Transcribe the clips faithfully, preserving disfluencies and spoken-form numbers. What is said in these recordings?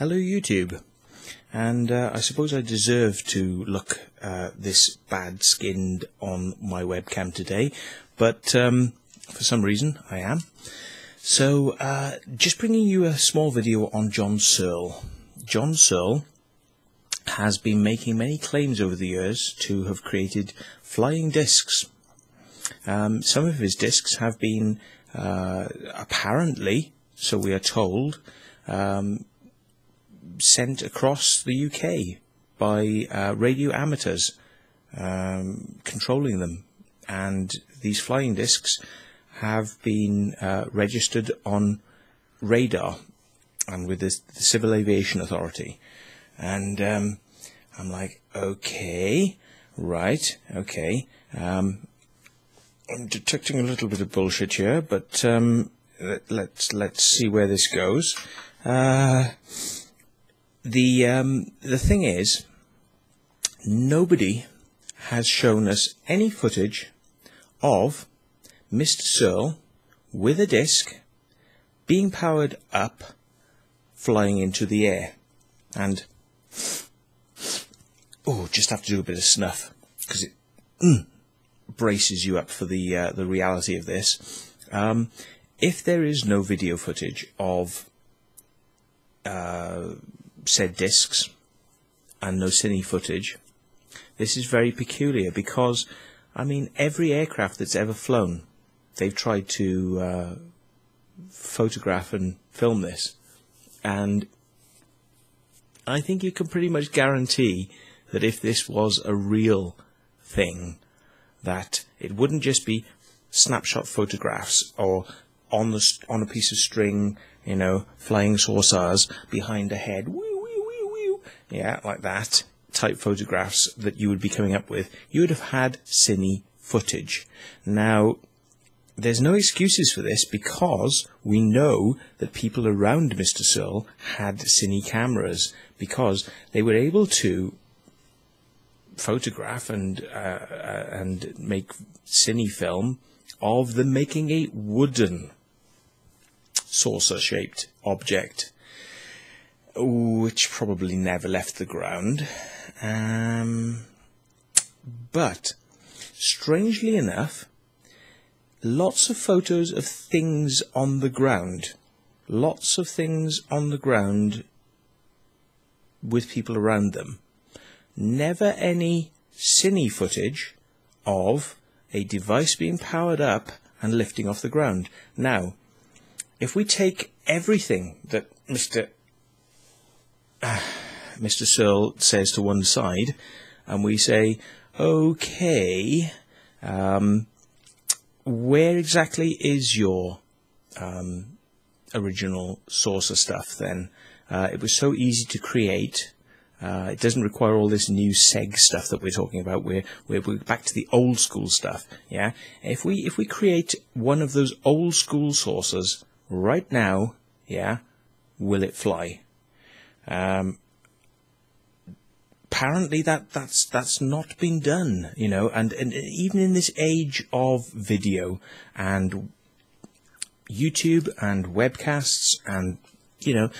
Hello YouTube, and uh, I suppose I deserve to look uh, this bad skinned on my webcam today, but um, for some reason I am. So uh, just bringing you a small video on John Searl. John Searl has been making many claims over the years to have created flying discs. Um, some of his discs have been uh, apparently, so we are told, um, sent across the U K by uh, radio amateurs um, controlling them, and these flying discs have been uh, registered on radar and with this, the Civil Aviation Authority. And um, I'm like, okay, right, okay, um, I'm detecting a little bit of bullshit here, but um, let, let's let's see where this goes. Uh, The um, the thing is, nobody has shown us any footage of Mister Searl with a disc being powered up, flying into the air. And oh, just have to do a bit of snuff because it mm, braces you up for the uh, the reality of this. Um, if there is no video footage of Uh, said discs and no cine footage, this is very peculiar, because I mean, every aircraft that's ever flown, they've tried to uh, photograph and film this, and I think you can pretty much guarantee that if this was a real thing, that it wouldn't just be snapshot photographs or on the st on a piece of string, you know, flying saucers behind a head, woo, woo, woo, woo, yeah, like that type photographs that you would be coming up with. You would have had cine footage. Now, there's no excuses for this, because we know that people around Mister Searl had cine cameras, because they were able to photograph and uh, and make cine film of them making a wooden saucer-shaped object, which probably never left the ground. Um, but, strangely enough, lots of photos of things on the ground. Lots of things on the ground with people around them. Never any cine footage of a device being powered up and lifting off the ground. Now, if we take everything that Mister Uh, Mister Searl says to one side, and we say, okay, um, where exactly is your um, original saucer stuff then? Uh, it was so easy to create. Uh, it doesn't require all this new S E G stuff that we're talking about. We're, we're we're back to the old school stuff. Yeah. If we if we create one of those old school saucers right now, yeah, will it fly? Um, apparently that that's that's not been done. You know, and and even in this age of video and YouTube and webcasts, and you know,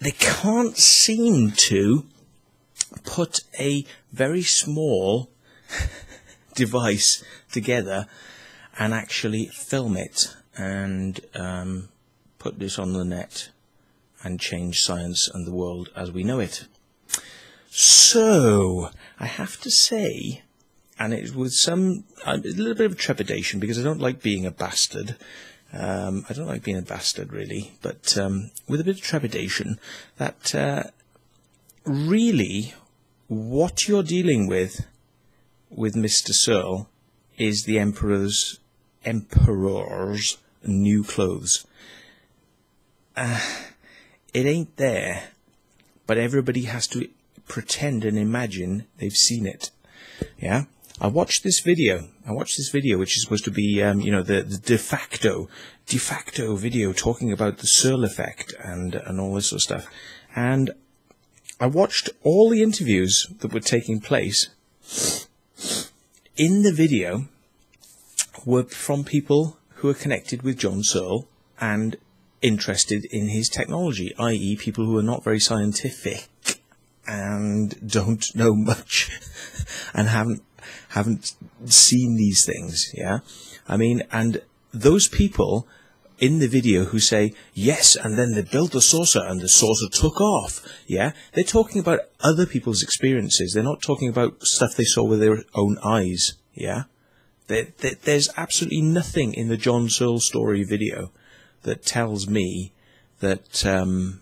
they can't seem to put a very small device together and actually film it and um, put this on the net and change science and the world as we know it. So I have to say, and it's with some a little bit of trepidation, because I don't like being a bastard. Um, I don't like being a bastard, really, but um, with a bit of trepidation, that uh, really what you're dealing with with Mister Searl is the emperor's emperor's new clothes. Uh, it ain't there, but everybody has to pretend and imagine they've seen it. Yeah. I watched this video. I watched this video, which is supposed to be, um, you know, the, the de facto, de facto video talking about the Searl effect and and all this sort of stuff. And I watched all the interviews that were taking place in the video were from people who are connected with John Searl and interested in his technology, that is people who are not very scientific and don't know much and haven't haven't seen these things. Yeah, I mean, and those people in the video who say, yes, and then they built the saucer and the saucer took off, yeah, they're talking about other people's experiences. They're not talking about stuff they saw with their own eyes, yeah. There, there, there's absolutely nothing in the John Searl story video that tells me that um,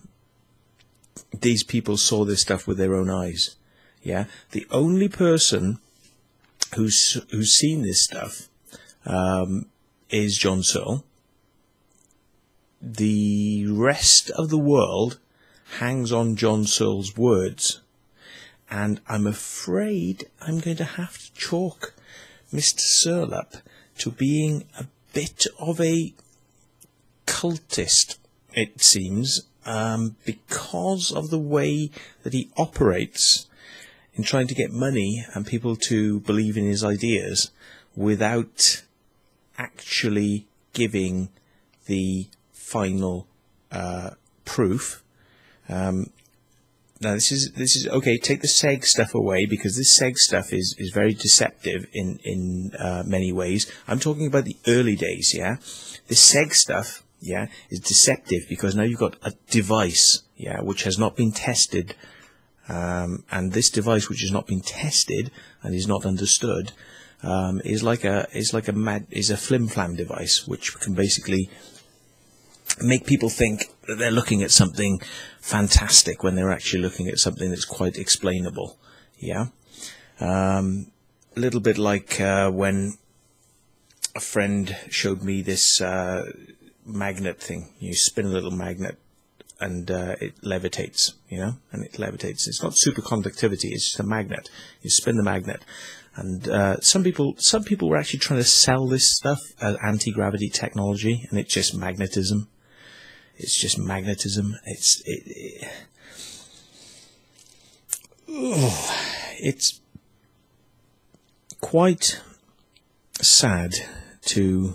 these people saw this stuff with their own eyes, yeah. The only person who's, who's seen this stuff um, is John Searl. The rest of the world hangs on John Searl's words, and I'm afraid I'm going to have to chalk Mister Searl up to being a bit of a cultist, it seems, um, because of the way that he operates in trying to get money and people to believe in his ideas without actually giving the final uh, proof. Um, now this is this is okay. Take the S E G stuff away, because this S E G stuff is is very deceptive in in uh, many ways. I'm talking about the early days. Yeah, this S E G stuff, yeah, is deceptive because now you've got a device, yeah, which has not been tested, um, and this device which has not been tested and is not understood um, is like a is like a mad is a flim-flam device which can basically make people think that they're looking at something fantastic when they're actually looking at something that's quite explainable. Yeah, um, a little bit like uh, when a friend showed me this uh, magnet thing. You spin a little magnet and uh, it levitates, you know, and it levitates. It's not superconductivity, it's just a magnet. You spin the magnet. And uh, some people some people were actually trying to sell this stuff as anti-gravity technology, and it's just magnetism. It's just magnetism. It's it, it, oh, it's quite sad to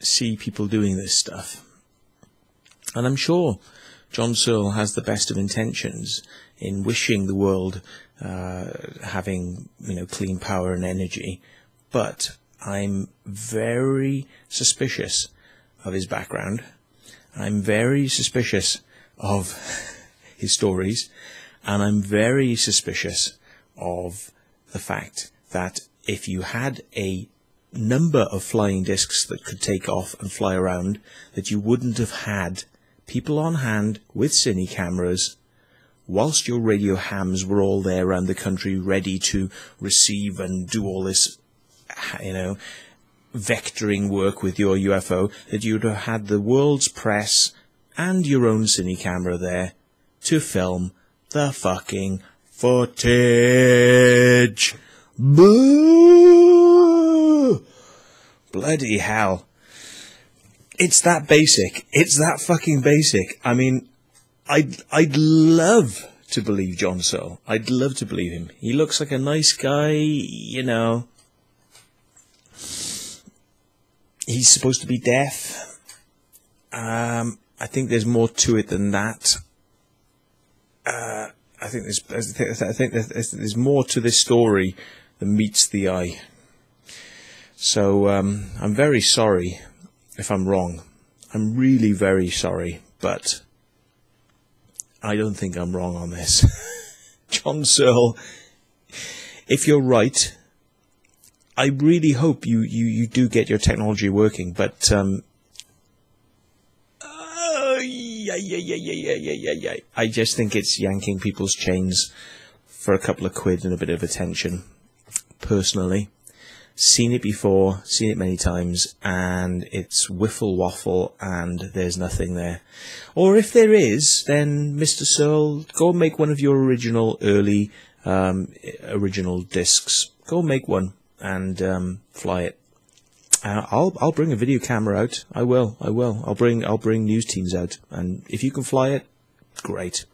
see people doing this stuff. And I'm sure John Searl has the best of intentions in wishing the world uh, having, you know, clean power and energy, but I'm very suspicious of his background. I'm very suspicious of his stories, and I'm very suspicious of the fact that if you had a number of flying discs that could take off and fly around, that you wouldn't have had people on hand with cine cameras whilst your radio hams were all there around the country ready to receive and do all this, you know, vectoring work with your U F O, that you'd have had the world's press and your own cine camera there to film the fucking footage. Boo! Bloody hell. It's that basic. It's that fucking basic. I mean, I'd, I'd love to believe John Searl. I'd love to believe him. He looks like a nice guy, you know. He's supposed to be deaf. Um, I think there's more to it than that. Uh, I think there's, I think there's, there's more to this story than meets the eye. So um, I'm very sorry if I'm wrong. I'm really very sorry, but I don't think I'm wrong on this. John Searl, if you're right, I really hope you, you, you do get your technology working, but um, uh, yeah, yeah, yeah, yeah, yeah, yeah, yeah. I just think it's yanking people's chains for a couple of quid and a bit of attention, personally. Seen it before, seen it many times, and it's wiffle waffle and there's nothing there. Or if there is, then Mister Searl, go and make one of your original early um, original discs. Go and make one. And um, fly it. Uh, I'll I'll bring a video camera out. I will. I will. I'll bring I'll bring news teams out. And if you can fly it, great.